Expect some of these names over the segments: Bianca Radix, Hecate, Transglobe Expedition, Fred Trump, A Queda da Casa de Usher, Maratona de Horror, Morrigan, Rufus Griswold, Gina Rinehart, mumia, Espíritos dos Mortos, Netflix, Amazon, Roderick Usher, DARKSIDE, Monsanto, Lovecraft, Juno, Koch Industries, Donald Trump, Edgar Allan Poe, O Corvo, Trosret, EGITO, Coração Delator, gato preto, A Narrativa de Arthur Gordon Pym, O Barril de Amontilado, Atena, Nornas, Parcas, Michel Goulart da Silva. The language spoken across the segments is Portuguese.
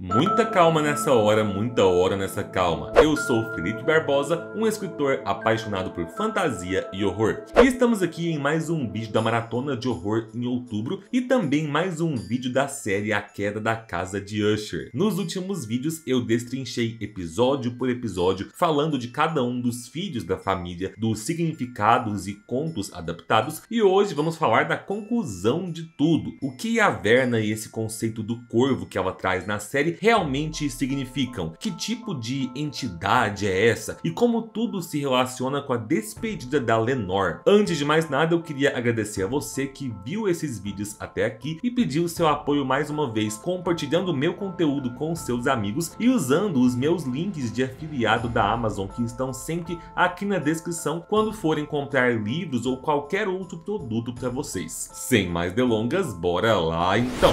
Muita calma nessa hora, muita hora nessa calma. Eu sou o Felipe Barbosa, um escritor apaixonado por fantasia e horror. E estamos aqui em mais um vídeo da Maratona de Horror em outubro e também mais um vídeo da série A Queda da Casa de Usher. Nos últimos vídeos eu destrinchei episódio por episódio falando de cada um dos filhos da família, dos significados e contos adaptados, e hoje vamos falar da conclusão de tudo. O que a Verna e esse conceito do corvo que ela traz na série realmente significam, que tipo de entidade é essa e como tudo se relaciona com a despedida da Lenore. Antes de mais nada, eu queria agradecer a você que viu esses vídeos até aqui e pediu seu apoio mais uma vez, compartilhando meu conteúdo com seus amigos e usando os meus links de afiliado da Amazon que estão sempre aqui na descrição quando forem comprar livros ou qualquer outro produto para vocês. Sem mais delongas, bora lá então!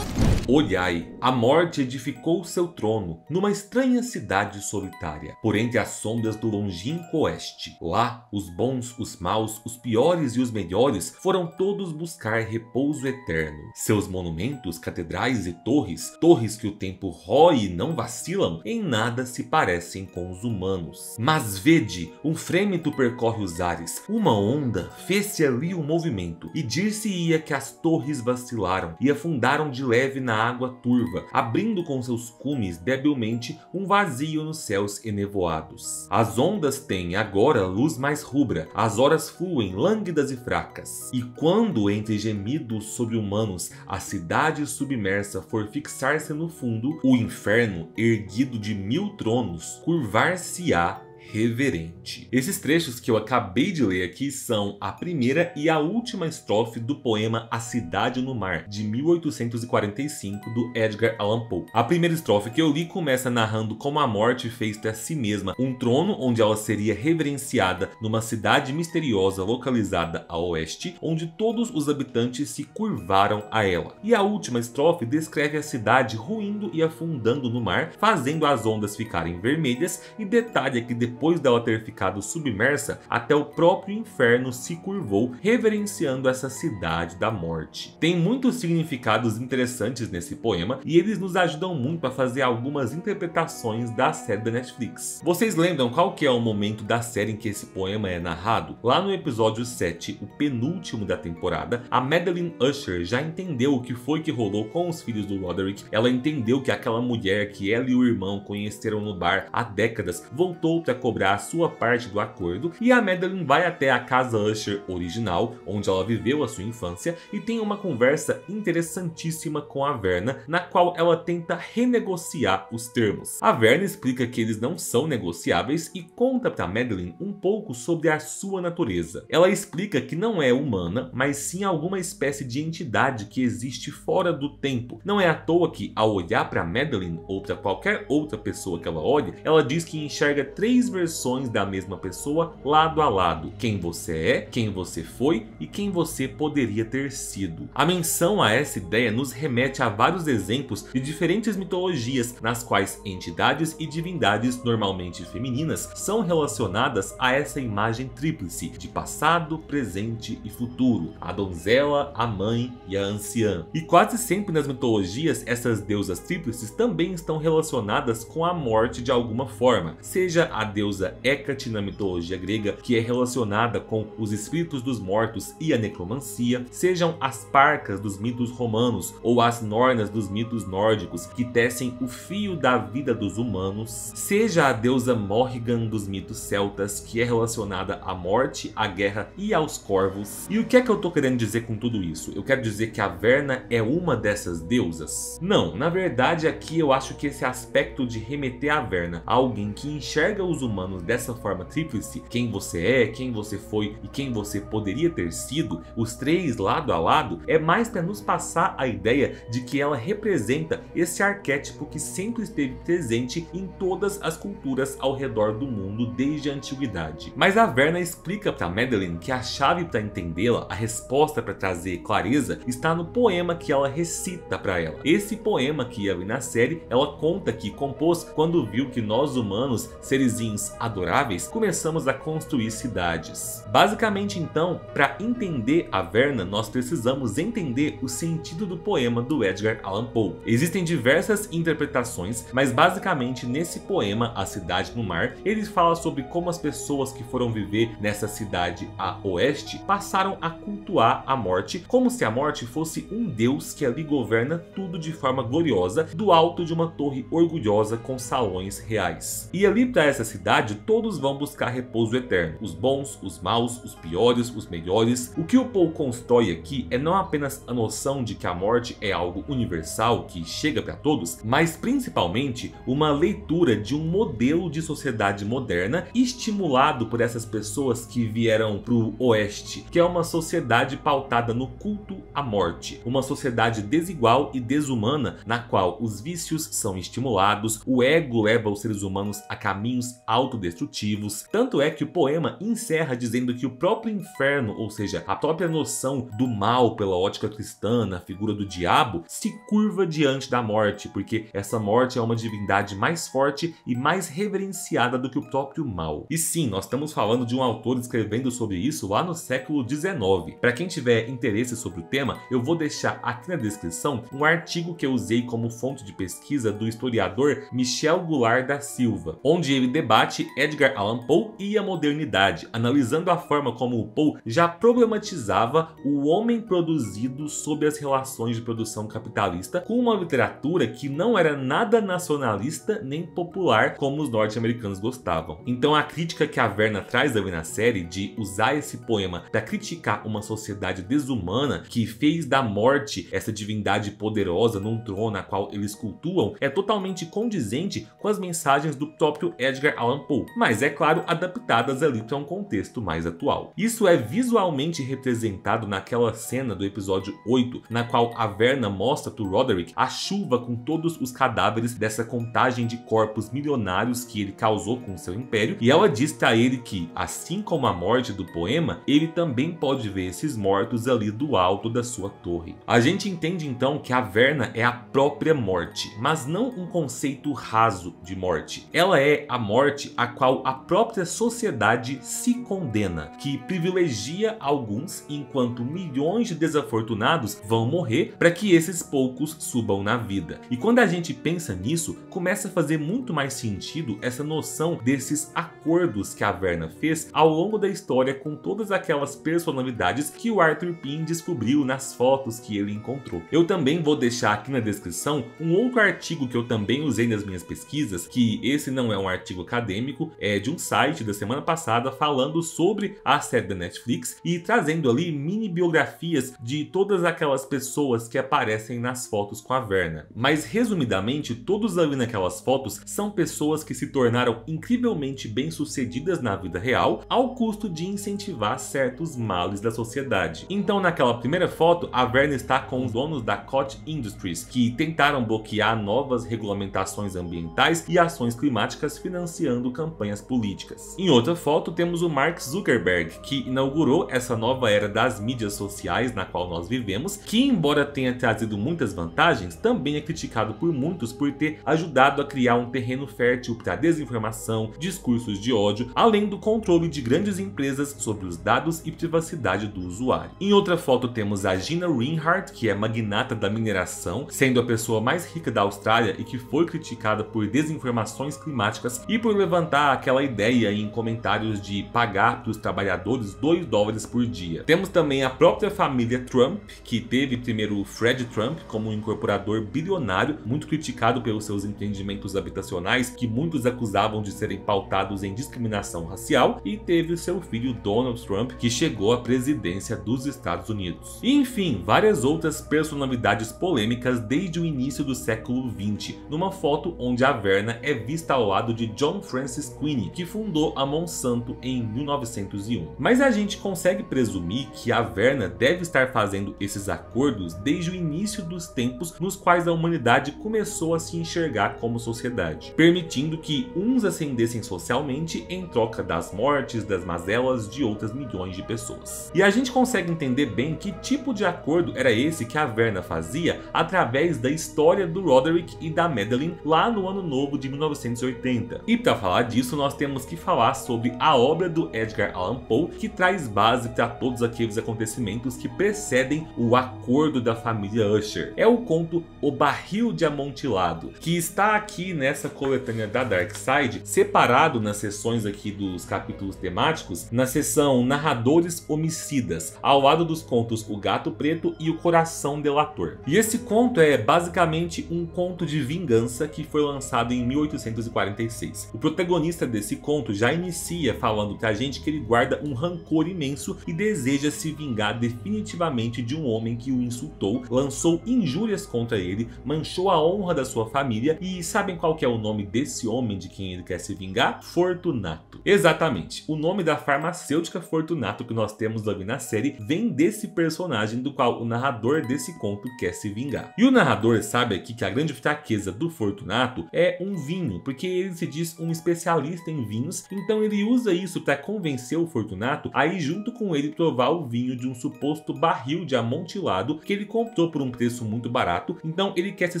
Olhai, a morte edificou seu trono numa estranha cidade solitária, por entre as sombras do longínquo oeste. Lá, os bons, os maus, os piores e os melhores foram todos buscar repouso eterno. Seus monumentos, catedrais e torres, torres que o tempo rói e não vacilam, em nada se parecem com os humanos. Mas vede, um frêmito percorre os ares, uma onda fez-se ali um movimento, e dir-se-ia que as torres vacilaram e afundaram de leve na água turva, abrindo com seus cumes debilmente um vazio nos céus enevoados. As ondas têm agora luz mais rubra, as horas fluem lânguidas e fracas. E quando, entre gemidos sobre-humanos, a cidade submersa for fixar-se no fundo, o inferno, erguido de 1000 tronos, curvar-se-á reverente. Esses trechos que eu acabei de ler aqui são a primeira e a última estrofe do poema A Cidade no Mar, de 1845, do Edgar Allan Poe. A primeira estrofe que eu li começa narrando como a morte fez para si mesma um trono onde ela seria reverenciada numa cidade misteriosa localizada a oeste, onde todos os habitantes se curvaram a ela. E a última estrofe descreve a cidade ruindo e afundando no mar, fazendo as ondas ficarem vermelhas, e detalha que depois dela ter ficado submersa, até o próprio inferno se curvou, reverenciando essa cidade da morte. Tem muitos significados interessantes nesse poema e eles nos ajudam muito a fazer algumas interpretações da série da Netflix. Vocês lembram qual que é o momento da série em que esse poema é narrado? Lá no episódio 7, o penúltimo da temporada, a Madeline Usher já entendeu o que foi que rolou com os filhos do Roderick. Ela entendeu que aquela mulher que ela e o irmão conheceram no bar há décadas voltou para cobrar a sua parte do acordo, e a Madeline vai até a casa Usher original, onde ela viveu a sua infância, e tem uma conversa interessantíssima com a Verna, na qual ela tenta renegociar os termos. A Verna explica que eles não são negociáveis e conta para Madeline um pouco sobre a sua natureza. Ela explica que não é humana, mas sim alguma espécie de entidade que existe fora do tempo. Não é à toa que, ao olhar para Madeline ou para qualquer outra pessoa que ela olhe, ela diz que enxerga três versões da mesma pessoa lado a lado: quem você é, quem você foi e quem você poderia ter sido. A menção a essa ideia nos remete a vários exemplos de diferentes mitologias nas quais entidades e divindades, normalmente femininas, são relacionadas a essa imagem tríplice de passado, presente e futuro: a donzela, a mãe e a anciã. E quase sempre nas mitologias essas deusas tríplices também estão relacionadas com a morte de alguma forma, seja a deusa Hecate na mitologia grega, que é relacionada com os espíritos dos mortos e a necromancia, sejam as Parcas dos mitos romanos ou as Nornas dos mitos nórdicos, que tecem o fio da vida dos humanos, seja a deusa Morrigan dos mitos celtas, que é relacionada à morte, à guerra e aos corvos. E o que é que eu tô querendo dizer com tudo isso? Eu quero dizer que a Verna é uma dessas deusas? Não, na verdade aqui eu acho que esse aspecto de remeter a Verna a alguém que enxerga os humanos dessa forma tríplice, quem você é, quem você foi e quem você poderia ter sido, os três lado a lado, é mais para nos passar a ideia de que ela representa esse arquétipo que sempre esteve presente em todas as culturas ao redor do mundo desde a antiguidade. Mas a Verna explica para Madeline que a chave para entendê-la, a resposta para trazer clareza, está no poema que ela recita para ela. Esse poema que ia vir na série, ela conta que compôs quando viu que nós humanos, seres humanos adoráveis, começamos a construir cidades. Basicamente, então, para entender a Verna, nós precisamos entender o sentido do poema do Edgar Allan Poe. Existem diversas interpretações, mas basicamente nesse poema, A Cidade no Mar, ele fala sobre como as pessoas que foram viver nessa cidade a oeste passaram a cultuar a morte, como se a morte fosse um deus que ali governa tudo de forma gloriosa, do alto de uma torre orgulhosa com salões reais. E ali para essa cidade, todos vão buscar repouso eterno. Os bons, os maus, os piores, os melhores. O que o Poe constrói aqui é não apenas a noção de que a morte é algo universal que chega para todos, mas principalmente uma leitura de um modelo de sociedade moderna estimulado por essas pessoas que vieram para o oeste, que é uma sociedade pautada no culto à morte, uma sociedade desigual e desumana na qual os vícios são estimulados, o ego leva os seres humanos a caminhos autodestrutivos. Tanto é que o poema encerra dizendo que o próprio inferno, ou seja, a própria noção do mal pela ótica cristã, na figura do diabo, se curva diante da morte, porque essa morte é uma divindade mais forte e mais reverenciada do que o próprio mal. E sim, nós estamos falando de um autor escrevendo sobre isso lá no século XIX. Para quem tiver interesse sobre o tema, eu vou deixar aqui na descrição um artigo que eu usei como fonte de pesquisa do historiador Michel Goulart da Silva, onde ele debate Edgar Allan Poe e a modernidade, analisando a forma como o Poe já problematizava o homem produzido sob as relações de produção capitalista, com uma literatura que não era nada nacionalista nem popular como os norte-americanos gostavam. Então a crítica que a Verna traz ali na série, de usar esse poema para criticar uma sociedade desumana que fez da morte essa divindade poderosa num trono a qual eles cultuam, é totalmente condizente com as mensagens do próprio Edgar Allan Poe, mas é claro adaptadas ali para um contexto mais atual. Isso é visualmente representado naquela cena do episódio 8, na qual a Verna mostra para Roderick a chuva com todos os cadáveres dessa contagem de corpos milionários que ele causou com seu império, e ela diz para ele que, assim como a morte do poema, ele também pode ver esses mortos ali do alto da sua torre. A gente entende então que a Verna é a própria morte, mas não um conceito raso de morte. Ela é a morte a qual a própria sociedade se condena, que privilegia alguns enquanto milhões de desafortunados vão morrer para que esses poucos subam na vida. E quando a gente pensa nisso, começa a fazer muito mais sentido essa noção desses acordos que a Verna fez ao longo da história com todas aquelas personalidades que o Arthur Pym descobriu nas fotos que ele encontrou. Eu também vou deixar aqui na descrição um outro artigo que eu também usei nas minhas pesquisas, que esse não é um artigo acadêmico, é de um site da semana passada falando sobre a série da Netflix e trazendo ali mini biografias de todas aquelas pessoas que aparecem nas fotos com a Verna. Mas resumidamente, todos ali naquelas fotos são pessoas que se tornaram incrivelmente bem-sucedidas na vida real ao custo de incentivar certos males da sociedade. Então naquela primeira foto, a Verna está com os donos da Koch Industries, que tentaram bloquear novas regulamentações ambientais e ações climáticas, financiando campanhas políticas. Em outra foto temos o Mark Zuckerberg, que inaugurou essa nova era das mídias sociais na qual nós vivemos, que embora tenha trazido muitas vantagens, também é criticado por muitos por ter ajudado a criar um terreno fértil para desinformação, discursos de ódio, além do controle de grandes empresas sobre os dados e privacidade do usuário. Em outra foto temos a Gina Rinehart, que é magnata da mineração, sendo a pessoa mais rica da Austrália e que foi criticada por desinformações climáticas e por levantar aquela ideia em comentários de pagar para os trabalhadores 2 dólares por dia. Temos também a própria família Trump, que teve primeiro o Fred Trump como um incorporador bilionário, muito criticado pelos seus empreendimentos habitacionais, que muitos acusavam de serem pautados em discriminação racial, e teve o seu filho Donald Trump, que chegou à presidência dos Estados Unidos. E, enfim, várias outras personalidades polêmicas desde o início do século XX, numa foto onde a Verna é vista ao lado de John Frances Queenie, que fundou a Monsanto em 1901. Mas a gente consegue presumir que a Verna deve estar fazendo esses acordos desde o início dos tempos nos quais a humanidade começou a se enxergar como sociedade, permitindo que uns ascendessem socialmente em troca das mortes, das mazelas de outras milhões de pessoas. E a gente consegue entender bem que tipo de acordo era esse que a Verna fazia através da história do Roderick e da Madeline lá no ano novo de 1980. E para falar falar disso, nós temos que falar sobre a obra do Edgar Allan Poe, que traz base para todos aqueles acontecimentos que precedem o acordo da família Usher. É o conto O Barril de Amontilado, que está aqui nessa coletânea da Dark Side, separado nas seções aqui dos capítulos temáticos, na seção Narradores Homicidas, ao lado dos contos O Gato Preto e O Coração Delator. E esse conto é basicamente um conto de vingança que foi lançado em 1846. O protagonista desse conto já inicia falando pra gente que ele guarda um rancor imenso e deseja se vingar definitivamente de um homem que o insultou, lançou injúrias contra ele, manchou a honra da sua família. E sabem qual que é o nome desse homem de quem ele quer se vingar? Fortunato. Exatamente, o nome da farmacêutica Fortunato que nós temos ali na série vem desse personagem do qual o narrador desse conto quer se vingar. E o narrador sabe aqui que a grande fraqueza do Fortunato é um vinho, porque ele se diz um especialista em vinhos, então ele usa isso para convencer o Fortunato a ir junto com ele provar o vinho de um suposto barril de amontilado que ele comprou por um preço muito barato, então ele quer se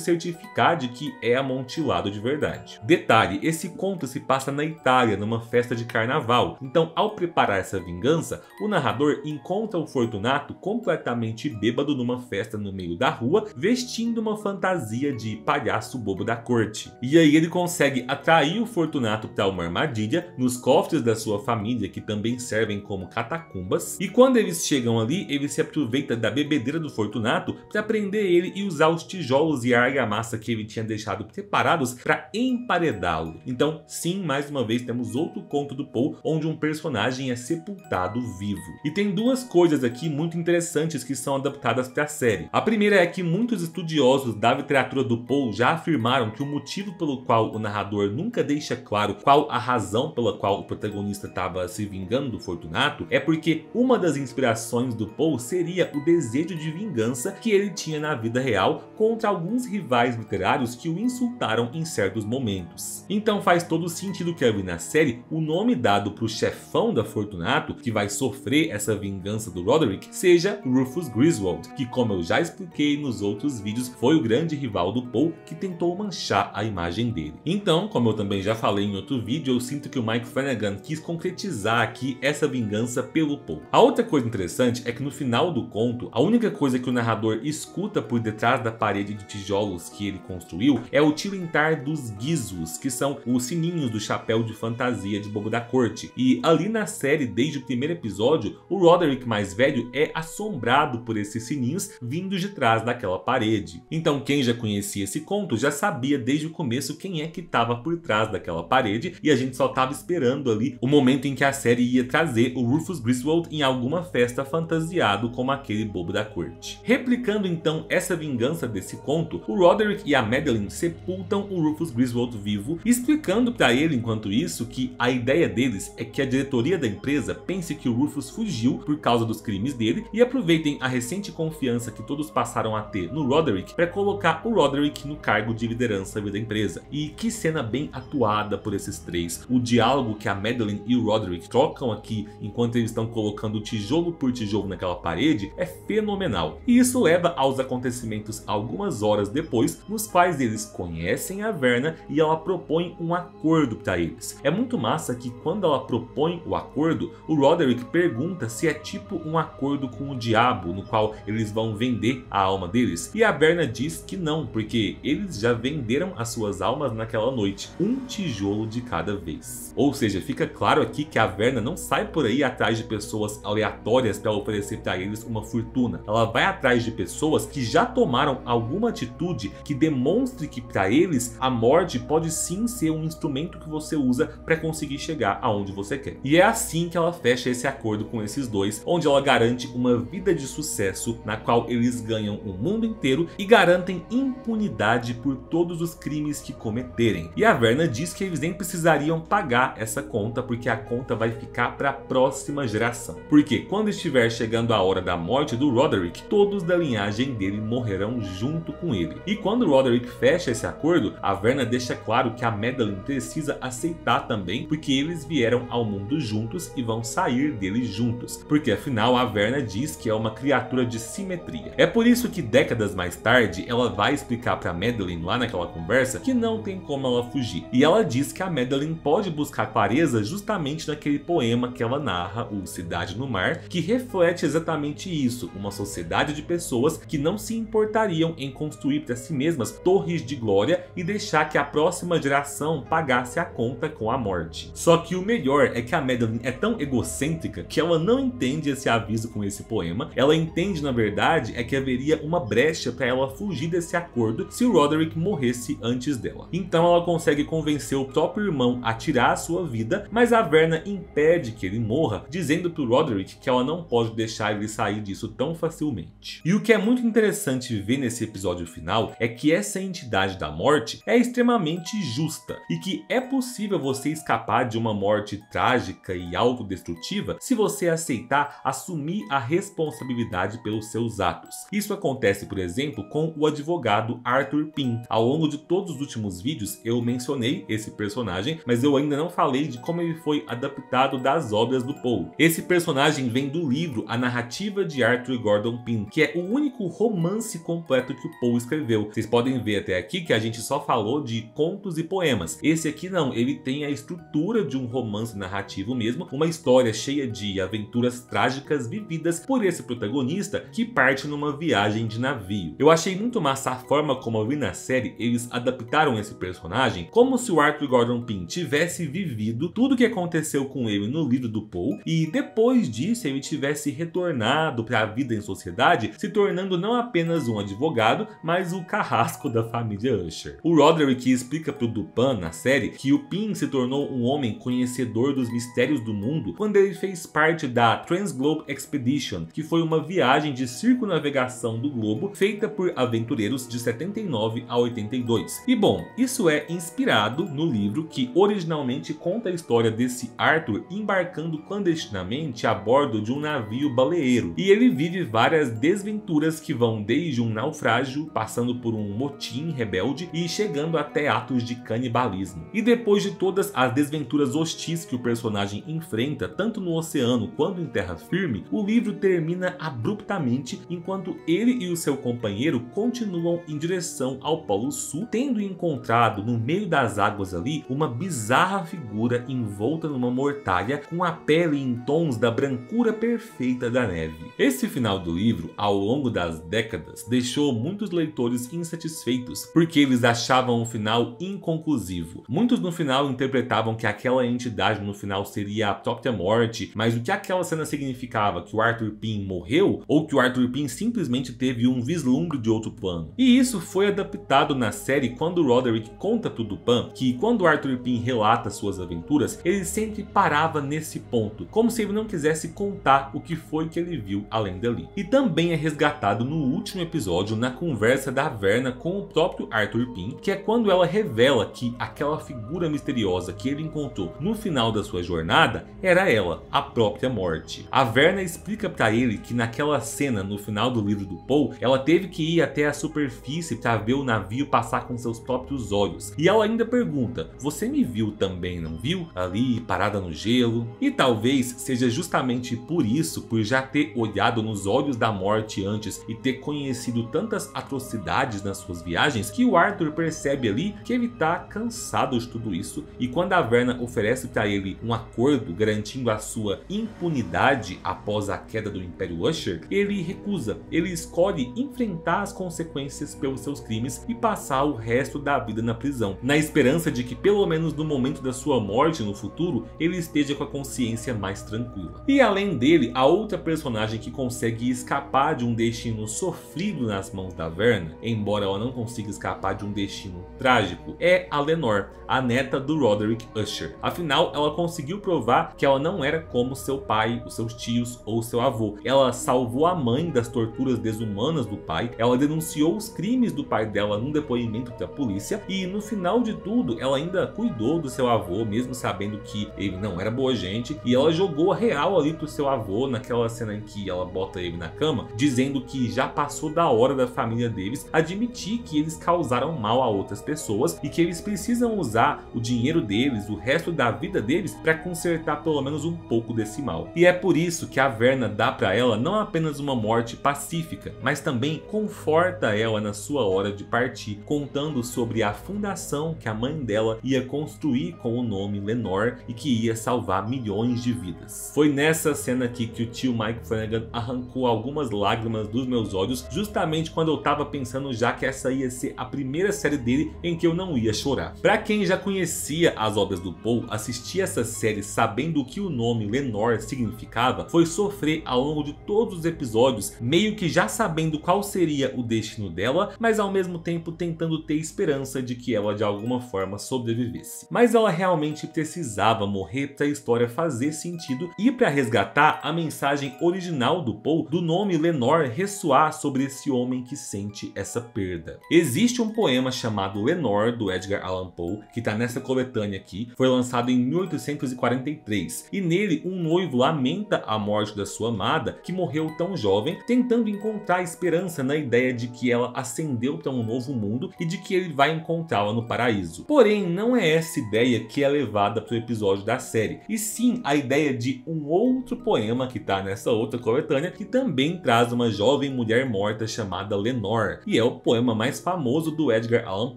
certificar de que é amontilado de verdade. Detalhe, esse conto se passa na Itália, numa festa de carnaval, então ao preparar essa vingança, o narrador encontra o Fortunato completamente bêbado numa festa no meio da rua, vestindo uma fantasia de palhaço bobo da corte. E aí ele consegue atrair o Fortunato para uma armadilha nos cofres da sua família, que também servem como catacumbas, e quando eles chegam ali, ele se aproveita da bebedeira do Fortunato para prender ele e usar os tijolos e a argamassa que ele tinha deixado preparados para emparedá-lo. Então sim, mais uma vez temos outro conto do Poe onde um personagem é sepultado vivo. E tem duas coisas aqui muito interessantes que são adaptadas para a série. A primeira é que muitos estudiosos da literatura do Poe já afirmaram que o motivo pelo qual o narrador nunca deixa claro qual a razão pela qual o protagonista estava se vingando do Fortunato é porque uma das inspirações do Poe seria o desejo de vingança que ele tinha na vida real contra alguns rivais literários que o insultaram em certos momentos. Então faz todo sentido que ali na série o nome dado para o chefão da Fortunato, que vai sofrer essa vingança do Roderick, seja Rufus Griswold, que como eu já expliquei nos outros vídeos, foi o grande rival do Poe que tentou manchar a imagem dele. Então, como eu também já falei em outro vídeo, eu sinto que o Mike Flanagan quis concretizar aqui essa vingança pelo Poe. A outra coisa interessante é que no final do conto, a única coisa que o narrador escuta por detrás da parede de tijolos que ele construiu é o tilintar dos guizos, que são os sininhos do chapéu de fantasia de bobo da corte. E ali na série, desde o primeiro episódio, o Roderick mais velho é assombrado por esses sininhos vindos de trás daquela parede. Então quem já conhecia esse conto já sabia desde o começo quem é que estava por trás daquela parede, e a gente só estava esperando ali o momento em que a série ia trazer o Rufus Griswold em alguma festa fantasiado como aquele bobo da corte. Replicando então essa vingança desse conto, o Roderick e a Madeline sepultam o Rufus Griswold vivo, explicando para ele enquanto isso que a ideia deles é que a diretoria da empresa pense que o Rufus fugiu por causa dos crimes dele e aproveitem a recente confiança que todos passaram a ter no Roderick para colocar o Roderick no cargo de liderança da empresa. E que cena bem atuada por esses três. O diálogo que a Madeline e o Roderick trocam aqui enquanto eles estão colocando tijolo por tijolo naquela parede é fenomenal. E isso leva aos acontecimentos algumas horas depois, nos quais eles conhecem a Verna e ela propõe um acordo para eles. É muito massa que quando ela propõe o acordo, o Roderick pergunta se é tipo um acordo com o diabo, no qual eles vão vender a alma deles. E a Verna diz que não, porque eles já venderam as suas almas naquela noite, um tijolo de cada vez. Ou seja, fica claro aqui que a Verna não sai por aí atrás de pessoas aleatórias para oferecer para eles uma fortuna. Ela vai atrás de pessoas que já tomaram alguma atitude que demonstre que para eles a morte pode sim ser um instrumento que você usa para conseguir chegar aonde você quer. E é assim que ela fecha esse acordo com esses dois, onde ela garante uma vida de sucesso na qual eles ganham o mundo inteiro e garantem impunidade por todos os crimes que cometerem. E a Verna diz que eles nem precisariam pagar essa conta, porque a conta vai ficar para a próxima geração. Porque quando estiver chegando a hora da morte do Roderick, todos da linhagem dele morrerão junto com ele. E quando Roderick fecha esse acordo, a Verna deixa claro que a Madeline precisa aceitar também, porque eles vieram ao mundo juntos e vão sair dele juntos. Porque afinal a Verna diz que é uma criatura de simetria. É por isso que décadas mais tarde ela vai explicar para Madeline lá naquela conversa que não tem como ela fugir. E ela diz que que a Madeline pode buscar clareza justamente naquele poema que ela narra, O Cidade no Mar, que reflete exatamente isso, uma sociedade de pessoas que não se importariam em construir para si mesmas torres de glória e deixar que a próxima geração pagasse a conta com a morte. Só que o melhor é que a Madeline é tão egocêntrica que ela não entende esse aviso com esse poema. Ela entende, na verdade, é que haveria uma brecha para ela fugir desse acordo se o Roderick morresse antes dela. Então ela consegue convencer o próprio irmão a tirar a sua vida, mas a Verna impede que ele morra, dizendo pro Roderick que ela não pode deixar ele sair disso tão facilmente. E o que é muito interessante ver nesse episódio final é que essa entidade da morte é extremamente justa e que é possível você escapar de uma morte trágica e autodestrutiva se você aceitar assumir a responsabilidade pelos seus atos. Isso acontece, por exemplo, com o advogado Arthur Pym. Ao longo de todos os últimos vídeos eu mencionei esse personagem, mas eu ainda não falei de como ele foi adaptado das obras do Poe. Esse personagem vem do livro A Narrativa de Arthur Gordon Pym, que é o único romance completo que o Poe escreveu. Vocês podem ver até aqui que a gente só falou de contos e poemas. Esse aqui não, ele tem a estrutura de um romance narrativo mesmo, uma história cheia de aventuras trágicas vividas por esse protagonista que parte numa viagem de navio. Eu achei muito massa a forma como ali na série eles adaptaram esse personagem como se o Arthur Gordon Pym tivesse vivido tudo o que aconteceu com ele no livro do Poe e depois disso ele tivesse retornado para a vida em sociedade, se tornando não apenas um advogado, mas o carrasco da família Usher. O Roderick explica pro Dupin na série que o Pym se tornou um homem conhecedor dos mistérios do mundo quando ele fez parte da Transglobe Expedition, que foi uma viagem de circunavegação do globo feita por aventureiros de 79 a 82. E bom, isso é inspirado no livro que originalmente conta a história desse Arthur embarcando clandestinamente a bordo de um navio baleeiro. E ele vive várias desventuras que vão desde um naufrágio, passando por um motim rebelde e chegando até atos de canibalismo. E depois de todas as desventuras hostis que o personagem enfrenta, tanto no oceano quanto em terra firme, o livro termina abruptamente enquanto ele e o seu companheiro continuam em direção ao Polo Sul, tendo encontrado no meio das águas ali uma bizarra figura envolta numa mortalha com a pele em tons da brancura perfeita da neve. Esse final do livro, ao longo das décadas, deixou muitos leitores insatisfeitos porque eles achavam o final inconclusivo. Muitos no final interpretavam que aquela entidade no final seria a própria morte, mas o que aquela cena significava, que o Arthur Pym morreu ou que o Arthur Pym simplesmente teve um vislumbre de outro plano. E isso foi adaptado na série quando Roderick conta pro Dupin que quando Arthur Pym relata suas aventuras, ele sempre parava nesse ponto, como se ele não quisesse contar o que foi que ele viu além dali. E também é resgatado no último episódio na conversa da Verna com o próprio Arthur Pym, que é quando ela revela que aquela figura misteriosa que ele encontrou no final da sua jornada era ela, a própria morte. A Verna explica para ele que naquela cena no final do livro do Poe, ela teve que ir até a superfície para ver o navio passar com seus próprios olhos. E ela ainda pergunta: você me viu também, não viu? Ali, parada no gelo. E talvez seja justamente por isso, por já ter olhado nos olhos da morte antes e ter conhecido tantas atrocidades nas suas viagens, que o Arthur percebe ali que ele tá cansado de tudo isso. E quando a Verna oferece para ele um acordo garantindo a sua impunidade após a queda do Império Usher, ele recusa. Ele escolhe enfrentar as consequências pelos seus crimes e passar o resto da vida na prisão, na esperança de que pelo menos no momento da sua morte no futuro ele esteja com a consciência mais tranquila. E além dele, a outra personagem que consegue escapar de um destino sofrido nas mãos da Verna, embora ela não consiga escapar de um destino trágico, é a Lenore, a neta do Roderick Usher. Afinal, ela conseguiu provar que ela não era como seu pai, os seus tios ou seu avô. Ela salvou a mãe das torturas desumanas do pai, ela denunciou os crimes do pai dela num depoimento da polícia e no final de tudo ela ainda cuidou do seu avô, mesmo sabendo que ele não era boa gente, e ela jogou a real ali pro seu avô naquela cena em que ela bota ele na cama, dizendo que já passou da hora da família deles admitir que eles causaram mal a outras pessoas e que eles precisam usar o dinheiro deles, o resto da vida deles, para consertar pelo menos um pouco desse mal. E é por isso que a Verna dá para ela não apenas uma morte pacífica, mas também conforta ela na sua hora de partir, contando sobre a fundação que a mãe dela e ia construir com o nome Lenore e que ia salvar milhões de vidas. Foi nessa cena aqui que o tio Mike Flanagan arrancou algumas lágrimas dos meus olhos, justamente quando eu tava pensando já que essa ia ser a primeira série dele em que eu não ia chorar. Pra quem já conhecia as obras do Poe, assistir essa série sabendo o que o nome Lenore significava foi sofrer ao longo de todos os episódios, meio que já sabendo qual seria o destino dela, mas ao mesmo tempo tentando ter esperança de que ela de alguma forma sobrevivesse. Mas ela realmente precisava morrer para a história fazer sentido e para resgatar a mensagem original do Poe, do nome Lenore ressoar sobre esse homem que sente essa perda. Existe um poema chamado Lenore, do Edgar Allan Poe, que está nessa coletânea aqui, foi lançado em 1843, e nele um noivo lamenta a morte da sua amada, que morreu tão jovem, tentando encontrar esperança na ideia de que ela ascendeu para um novo mundo e de que ele vai encontrá-la no paraíso. Porém, não é essa ideia que é levada para o episódio da série, e sim a ideia de um outro poema que está nessa outra coletânea, que também traz uma jovem mulher morta chamada Lenore, e é o poema mais famoso do Edgar Allan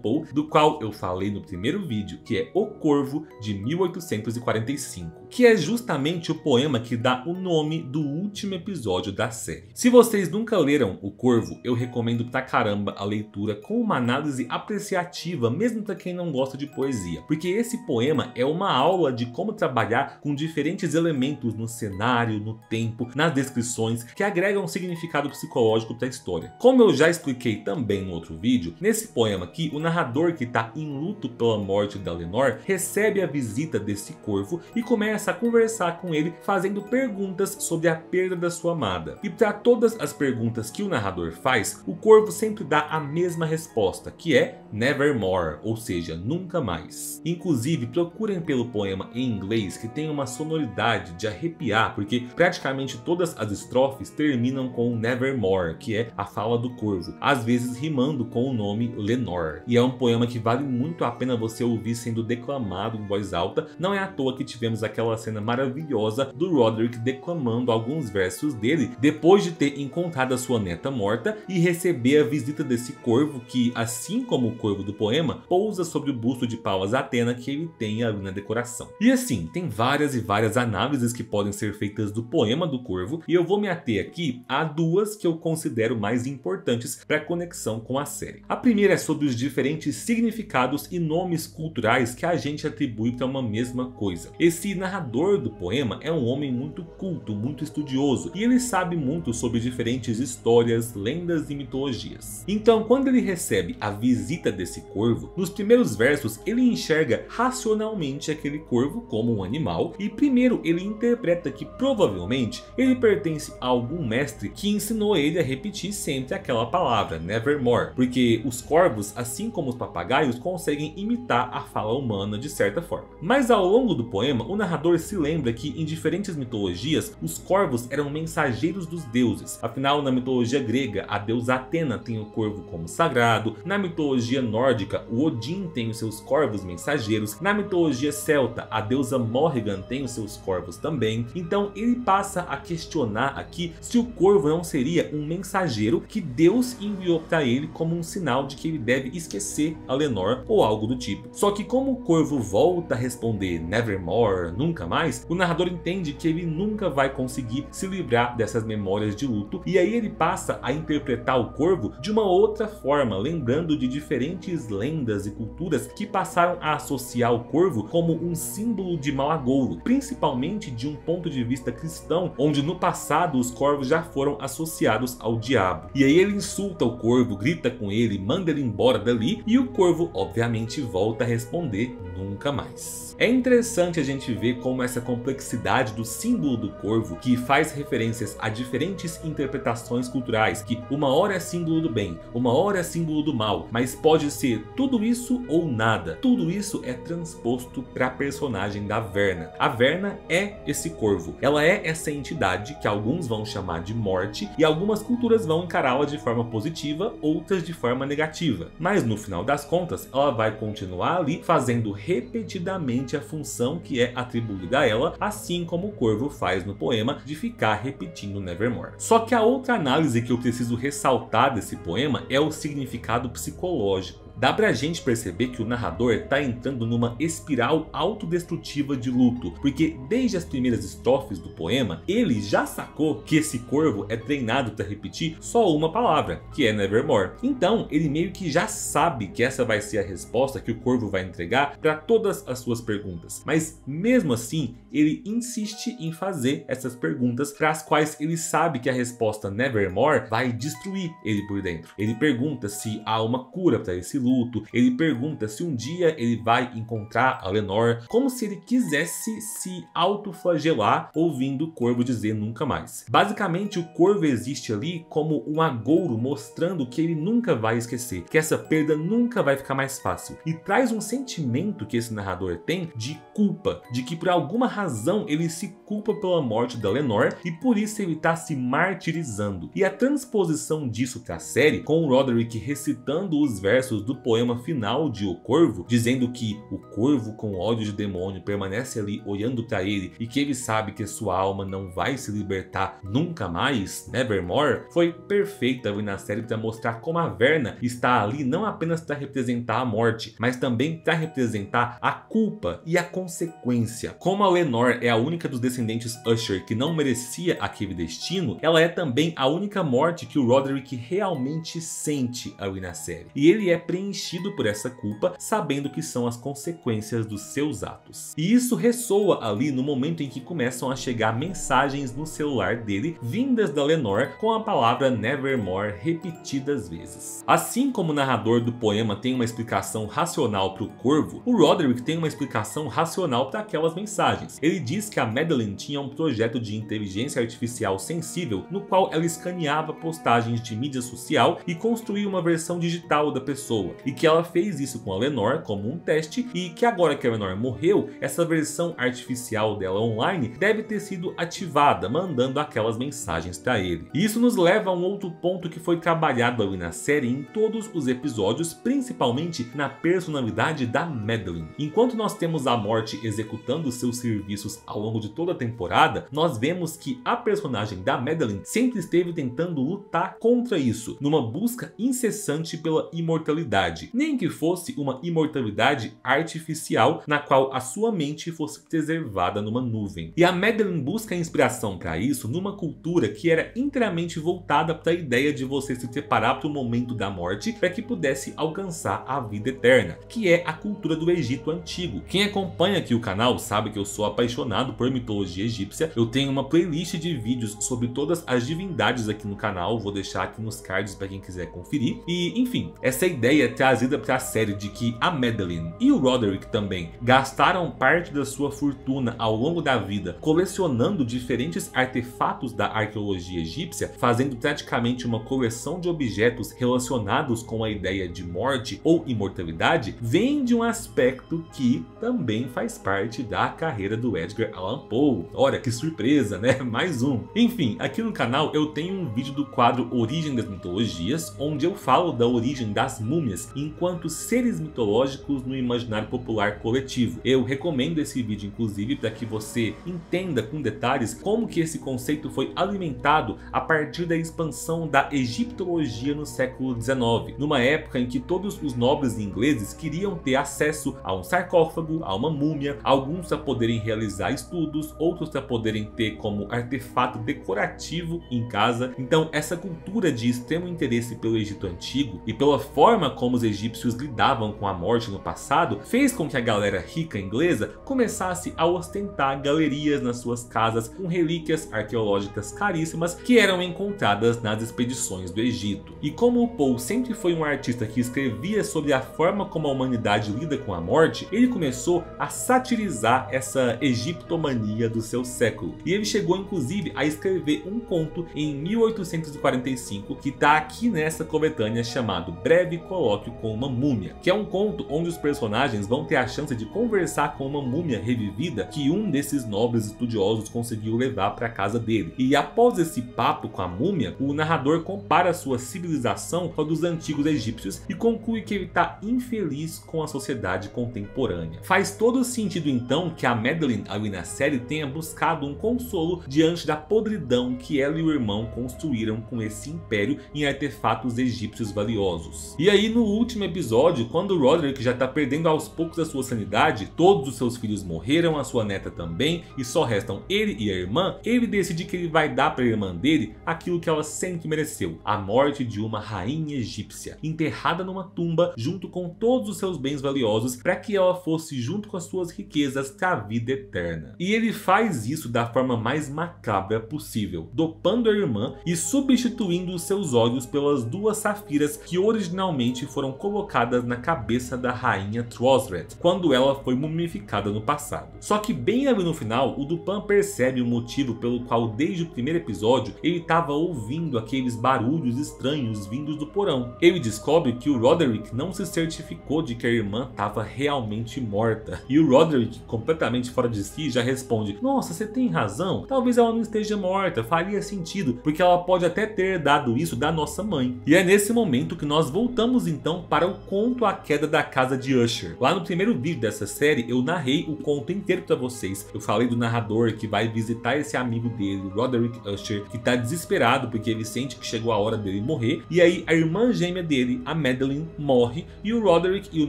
Poe, do qual eu falei no primeiro vídeo, que é O Corvo, de 1845, que é justamente o poema que dá o nome do último episódio da série. Se vocês nunca leram O Corvo, eu recomendo pra caramba a leitura com uma análise apreciativa, mesmo pra quem não gosta de poesia, porque esse poema é uma aula de como trabalhar com diferentes elementos no cenário, no tempo, nas descrições, que agregam um significado psicológico pra história. Como eu já expliquei também no outro vídeo, nesse poema aqui, o narrador que tá em luto pela morte da Lenore recebe a visita desse corvo e começa a conversar com ele, fazendo perguntas sobre a perda da sua amada. E para todas as perguntas que o narrador faz, o corvo sempre dá a mesma resposta, que é nevermore, ou seja, nunca mais. Inclusive, procurem pelo poema em inglês, que tem uma sonoridade de arrepiar, porque praticamente todas as estrofes terminam com nevermore, que é a fala do corvo, às vezes rimando com o nome Lenore. E é um poema que vale muito a pena você ouvir sendo declamado em voz alta. Não é à toa que tivemos aquela cena maravilhosa do Roderick declamando alguns versos dele, depois de ter encontrado a sua neta morta e receber a visita desse corvo que, assim como o corvo do poema, pousa sobre o busto de Pallas Atena que ele tem ali na decoração. E assim, tem várias e várias análises que podem ser feitas do poema do corvo, e eu vou me ater aqui a duas que eu considero mais importantes para a conexão com a série. A primeira é sobre os diferentes significados e nomes culturais que a gente atribui para uma mesma coisa. Esse narrador do poema é um homem muito culto, muito estudioso, e ele sabe muito sobre diferentes histórias, lendas e mitologias. Então, quando ele recebe a visita desse corvo, nos primeiros versos ele enxerga racionalmente aquele corvo como um animal, e primeiro ele interpreta que provavelmente ele pertence a algum mestre que ensinou ele a repetir sempre aquela palavra, nevermore, porque os corvos, assim como os papagaios, conseguem imitar a fala humana de certa forma. Mas ao longo do poema, o narrador se lembra que em diferentes mitologias, os corvos eram mensageiros dos deuses. Afinal, na mitologia grega, a deusa Atena tem o corvo como sagrado, na mitologia nórdica, o Odin tem os seus corvos mensageiros, na mitologia celta, a deusa Morrigan tem os seus corvos também. Então ele passa a questionar aqui se o corvo não seria um mensageiro que Deus enviou para ele como um sinal de que ele deve esquecer a Lenore ou algo do tipo. Só que como o corvo volta a responder nevermore, nunca mais, o narrador entende que ele nunca vai conseguir se livrar dessas memórias de luto, e aí ele passa a interpretar o corvo de uma outra forma, lembrando de diferentes lendas e culturas que passaram a associar o corvo como um símbolo de mau agouro, principalmente de um ponto de vista cristão, onde no passado os corvos já foram associados ao diabo. E aí ele insulta o corvo, grita com ele, manda ele embora dali, e o corvo obviamente volta a responder nunca mais. É interessante a gente ver como essa complexidade do símbolo do corvo, que faz referências a diferentes interpretações culturais, que uma hora é símbolo do bem, uma hora é símbolo do mal, mas pode ser tudo isso ou nada. Tudo isso é transposto para a personagem da Verna. A Verna é esse corvo, ela é essa entidade que alguns vão chamar de morte, e algumas culturas vão encará-la de forma positiva, outras de forma negativa. Mas no final das contas, ela vai continuar ali fazendo repetidamente a função que é atribuída a ela, assim como o corvo faz no poema, de ficar repetindo nevermore. Só que a outra análise que eu preciso ressaltar desse poema é o significado psicológico. Dá pra gente perceber que o narrador tá entrando numa espiral autodestrutiva de luto, porque desde as primeiras estrofes do poema, ele já sacou que esse corvo é treinado para repetir só uma palavra, que é nevermore. Então, ele meio que já sabe que essa vai ser a resposta que o corvo vai entregar para todas as suas perguntas. Mas mesmo assim, ele insiste em fazer essas perguntas para as quais ele sabe que a resposta nevermore vai destruir ele por dentro. Ele pergunta se há uma cura para esse luto, ele pergunta se um dia ele vai encontrar a Lenore, como se ele quisesse se autoflagelar ouvindo o corvo dizer nunca mais. Basicamente, o corvo existe ali como um agouro mostrando que ele nunca vai esquecer, que essa perda nunca vai ficar mais fácil, e traz um sentimento que esse narrador tem de culpa, de que por alguma razão ele se culpa pela morte da Lenore e por isso ele tá se martirizando. E a transposição disso para a série, com o Roderick recitando os versos do poema final de O Corvo, dizendo que o corvo com ódio de demônio permanece ali olhando para ele e que ele sabe que sua alma não vai se libertar nunca mais, nevermore, foi perfeita ali na série para mostrar como a Verna está ali não apenas para representar a morte, mas também para representar a culpa e a consequência. Como a Lenore é a única dos descendentes Usher que não merecia aquele destino, ela é também a única morte que o Roderick realmente sente ali na série. E ele é preenchido por essa culpa, sabendo que são as consequências dos seus atos. E isso ressoa ali no momento em que começam a chegar mensagens no celular dele, vindas da Lenore, com a palavra nevermore repetidas vezes. Assim como o narrador do poema tem uma explicação racional para o corvo, o Roderick tem uma explicação racional para aquelas mensagens. Ele diz que a Madeline tinha um projeto de inteligência artificial sensível no qual ela escaneava postagens de mídia social e construía uma versão digital da pessoa, e que ela fez isso com a Lenore como um teste, e que agora que a Lenore morreu, essa versão artificial dela online deve ter sido ativada, mandando aquelas mensagens para ele. E isso nos leva a um outro ponto que foi trabalhado ali na série em todos os episódios, principalmente na personalidade da Madeline. Enquanto nós temos a morte executando seus serviços ao longo de toda a temporada, nós vemos que a personagem da Madeline sempre esteve tentando lutar contra isso, numa busca incessante pela imortalidade, nem que fosse uma imortalidade artificial na qual a sua mente fosse preservada numa nuvem. E a Madeline busca inspiração para isso numa cultura que era inteiramente voltada para a ideia de você se preparar para o momento da morte para que pudesse alcançar a vida eterna, que é a cultura do Egito Antigo. Quem acompanha aqui o canal sabe que eu sou apaixonado por mitologia egípcia, eu tenho uma playlist de vídeos sobre todas as divindades aqui no canal, vou deixar aqui nos cards para quem quiser conferir. E enfim, essa ideia é trazida para a série de que a Madeline e o Roderick também gastaram parte da sua fortuna ao longo da vida colecionando diferentes artefatos da arqueologia egípcia, fazendo praticamente uma coleção de objetos relacionados com a ideia de morte ou imortalidade, vem de um aspecto que também faz parte da carreira do Edgar Allan Poe. Olha que surpresa, né? Mais um. Enfim, aqui no canal eu tenho um vídeo do quadro Origem das Mitologias, onde eu falo da origem das múmias enquanto seres mitológicos no imaginário popular coletivo. Eu recomendo esse vídeo, inclusive, para que você entenda com detalhes como que esse conceito foi alimentado a partir da expansão da egiptologia no século XIX, numa época em que todos os nobres ingleses queriam ter acesso a um sarcófago, a uma múmia, alguns para poderem realizar estudos, outros para poderem ter como artefato decorativo em casa. Então, essa cultura de extremo interesse pelo Egito Antigo e pela forma como os egípcios lidavam com a morte no passado fez com que a galera rica inglesa começasse a ostentar galerias nas suas casas com relíquias arqueológicas caríssimas que eram encontradas nas expedições do Egito. E como o Poe sempre foi um artista que escrevia sobre a forma como a humanidade lida com a morte, ele começou a satirizar essa egiptomania do seu século. E ele chegou inclusive a escrever um conto em 1845 que está aqui nessa coletânea chamado Breve Colóquio com uma Múmia, que é um conto onde os personagens vão ter a chance de conversar com uma múmia revivida que um desses nobres estudiosos conseguiu levar para a casa dele. E após esse papo com a múmia, o narrador compara sua civilização com a dos antigos egípcios e conclui que ele está infeliz com a sociedade contemporânea. Faz todo sentido então que a Madeline ali na série tenha buscado um consolo diante da podridão que ela e o irmão construíram com esse império em artefatos egípcios valiosos. E aí no último episódio, quando Roderick já está perdendo aos poucos a sua sanidade, todos os seus filhos morreram, a sua neta também, e só restam ele e a irmã, ele decide que ele vai dar para a irmã dele aquilo que ela sempre mereceu, a morte de uma rainha egípcia, enterrada numa tumba junto com todos os seus bens valiosos, para que ela fosse junto com as suas riquezas para a vida eterna. E ele faz isso da forma mais macabra possível, dopando a irmã e substituindo os seus olhos pelas duas safiras que originalmente foram colocadas na cabeça da rainha Trosret, quando ela foi mumificada no passado. Só que bem ali no final, o Dupin percebe o motivo pelo qual desde o primeiro episódio ele estava ouvindo aqueles barulhos estranhos vindos do porão. Ele descobre que o Roderick não se certificou de que a irmã estava realmente morta, e o Roderick, completamente fora de si, já responde: "Nossa, você tem razão, talvez ela não esteja morta, faria sentido, porque ela pode até ter herdado isso da nossa mãe." E é nesse momento que nós voltamos então para o conto A Queda da Casa de Usher. Lá no primeiro vídeo dessa série eu narrei o conto inteiro para vocês, eu falei do narrador que vai visitar esse amigo dele, Roderick Usher, que está desesperado porque ele sente que chegou a hora dele morrer, e aí a irmã gêmea dele, a Madeline, morre e o Roderick e o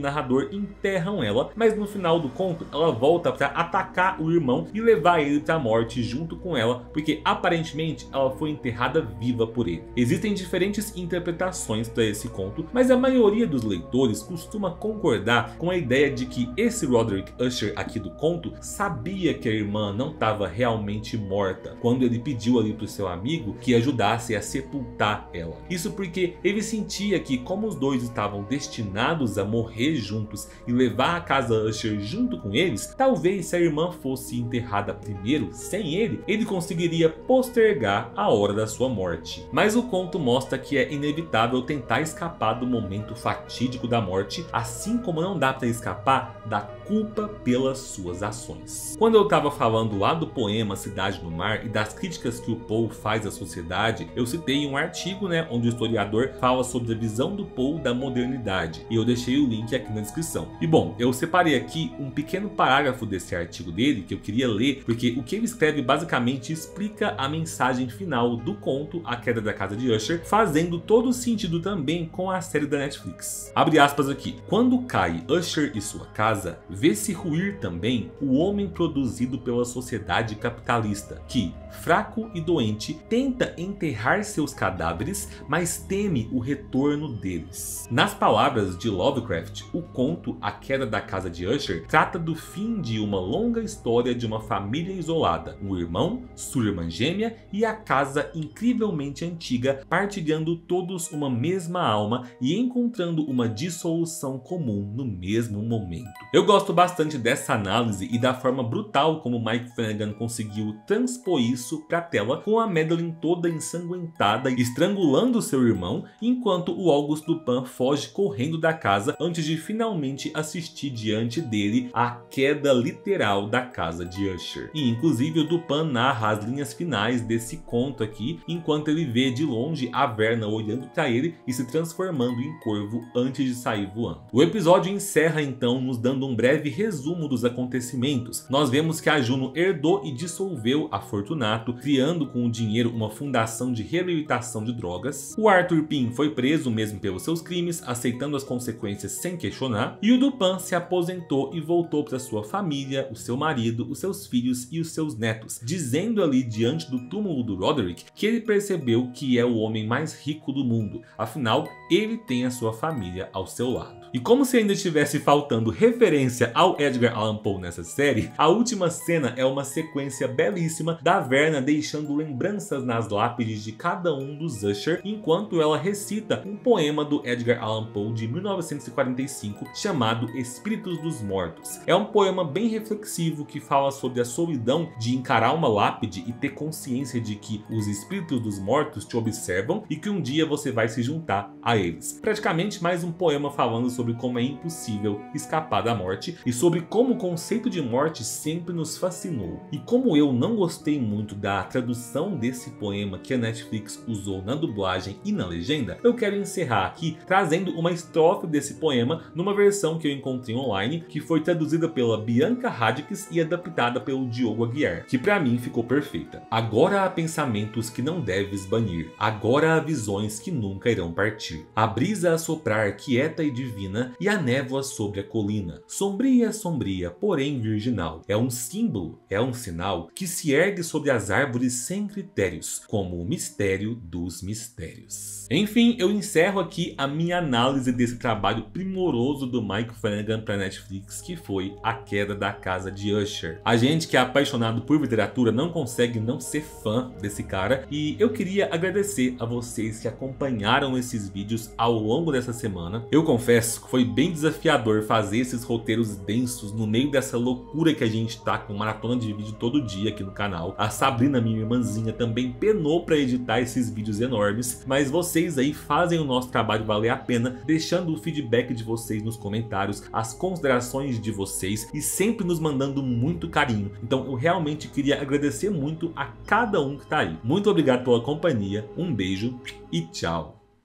narrador enterram ela, mas no final do conto ela volta para atacar o irmão e levar ele para a morte junto com ela, porque aparentemente ela foi enterrada viva por ele. Existem diferentes interpretações para esse conto, mas a maioria dos leitores costuma concordar com a ideia de que esse Roderick Usher aqui do conto sabia que a irmã não estava realmente morta quando ele pediu ali para o seu amigo que ajudasse a sepultar ela. Isso porque ele sentia que, como os dois estavam destinados a morrer juntos e levar a casa Usher junto com eles, talvez se a irmã fosse enterrada primeiro sem ele, ele conseguiria postergar a hora da sua morte. Mas o conto mostra que é inevitável tentar escapar do momento fatídico da morte, assim como não dá para escapar da culpa pelas suas ações. Quando eu estava falando lá do poema A Cidade no Mar e das críticas que o Poe faz à sociedade, eu citei um artigo, né, onde o historiador fala sobre a visão do Poe da modernidade, e eu deixei o link aqui na descrição. E bom, eu separei aqui um pequeno parágrafo desse artigo dele que eu queria ler, porque o que ele escreve basicamente explica a mensagem final do conto A Queda da Casa de Usher, fazendo todo sentido também com a série da Netflix. Abre aspas aqui: "Quando cai Usher e sua casa, vê-se ruir também o homem produzido pela sociedade capitalista, que, fraco e doente, tenta enterrar seus cadáveres, mas teme o retorno deles." Nas palavras de Lovecraft, o conto A Queda da Casa de Usher trata do fim de uma longa história de uma família isolada, um irmão, sua irmã gêmea e a casa incrivelmente antiga, partilhando todos uma mesma alma e encontrando uma dissolução comum no mesmo momento. Eu gosto bastante dessa análise e da forma brutal como Mike Flanagan conseguiu transpor isso para a tela, com a Madeline toda ensanguentada estrangulando seu irmão, enquanto o August Dupin foge correndo da casa antes de finalmente assistir diante dele a queda literal da casa de Usher. E inclusive o Dupin narra as linhas finais desse conto aqui, enquanto ele vê de longe a Verna olhando para ele e se transformando em corvo antes de sair voando. O episódio encerra então nos dando um breve resumo dos acontecimentos. Nós vemos que a Juno herdou e dissolveu a Fortunato, criando com o dinheiro uma fundação de reabilitação de drogas. O Arthur Pym foi preso mesmo pelos seus crimes, aceitando as consequências sem questionar. E o Dupin se aposentou e voltou para sua família, o seu marido, os seus filhos e os seus netos, dizendo ali diante do túmulo do Roderick que ele percebeu que é o homem mais rico do mundo, afinal ele tem a sua família ao seu lado. E como se ainda estivesse faltando referência ao Edgar Allan Poe nessa série, a última cena é uma sequência belíssima da Verna deixando lembranças nas lápides de cada um dos Usher, enquanto ela recita um poema do Edgar Allan Poe de 1945 chamado Espíritos dos Mortos. É um poema bem reflexivo que fala sobre a solidão de encarar uma lápide e ter consciência de que os espíritos dos mortos te observam e que um dia você vai se juntar a eles. Praticamente mais um poema falando sobre como é impossível escapar da morte e sobre como o conceito de morte sempre nos fascinou. E como eu não gostei muito da tradução desse poema que a Netflix usou na dublagem e na legenda, eu quero encerrar aqui trazendo uma estrofe desse poema numa versão que eu encontrei online, que foi traduzida pela Bianca Radix e adaptada pelo Diogo Aguiar, que pra mim ficou perfeita. Agora há pensamentos que não deves banir, agora há visões que nunca irão partir. A brisa a soprar quieta e divina, e a névoa sobre a colina, sombria, sombria, porém virginal. É um símbolo, é um sinal, que se ergue sobre as árvores sem critérios, como o mistério dos mistérios. Enfim, eu encerro aqui a minha análise desse trabalho primoroso do Mike Flanagan para Netflix, que foi A Queda da Casa de Usher. A gente que é apaixonado por literatura não consegue não ser fã desse cara, e eu queria agradecer a vocês que acompanharam esses vídeos ao longo dessa semana. Eu confesso que foi bem desafiador fazer esses roteiros densos no meio dessa loucura que a gente tá com maratona de vídeo todo dia aqui no canal. A Sabrina, minha irmãzinha, também penou para editar esses vídeos enormes, mas vocês aí fazem o nosso trabalho valer a pena, deixando o feedback de vocês nos comentários, as considerações de vocês e sempre nos mandando muito carinho. Então eu realmente queria agradecer muito a cada um que tá aí. Muito obrigado pela companhia, um beijo e tchau!